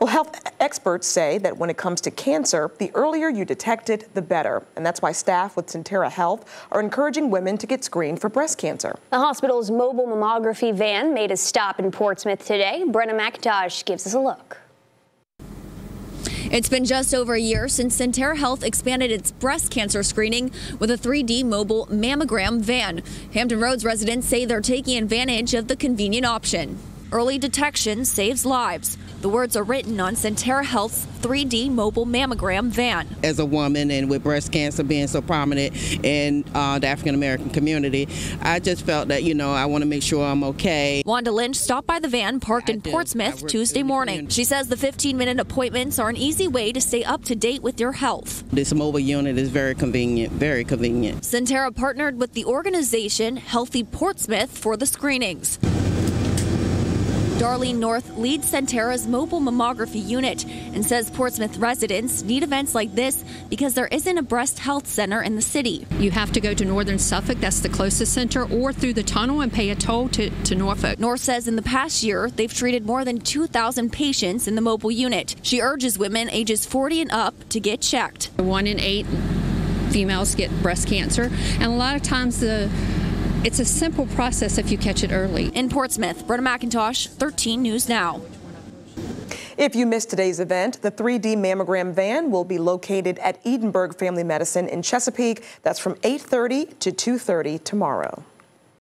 Well, health experts say that when it comes to cancer, the earlier you detect it, the better. And that's why staff with Sentara Health are encouraging women to get screened for breast cancer. The hospital's mobile mammography van made a stop in Portsmouth today. Brenna McIntosh gives us a look. It's been just over a year since Sentara Health expanded its breast cancer screening with a 3D mobile mammogram van. Hampton Roads residents say they're taking advantage of the convenient option. Early detection saves lives. The words are written on Sentara Health's 3D mobile mammogram van. As a woman and with breast cancer being so prominent in the African-American community, I just felt that, you know, I want to make sure I'm okay. Wanda Lynch stopped by the van parked in Portsmouth Tuesday morning. She says the 15-minute appointments are an easy way to stay up to date with your health. This mobile unit is very convenient, very convenient. Sentara partnered with the organization Healthy Portsmouth for the screenings. Darlene North leads Sentara's mobile mammography unit and says Portsmouth residents need events like this because there isn't a breast health center in the city. You have to go to northern Suffolk, that's the closest center, or through the tunnel and pay a toll to Norfolk. North says in the past year, they've treated more than 2,000 patients in the mobile unit. She urges women ages 40 and up to get checked. 1 in 8 females get breast cancer, and a lot of times it's a simple process if you catch it early. In Portsmouth, Brenna McIntosh, 13 News Now. If you missed today's event, the 3D mammogram van will be located at Edenburg Family Medicine in Chesapeake. That's from 8:30 to 2:30 tomorrow.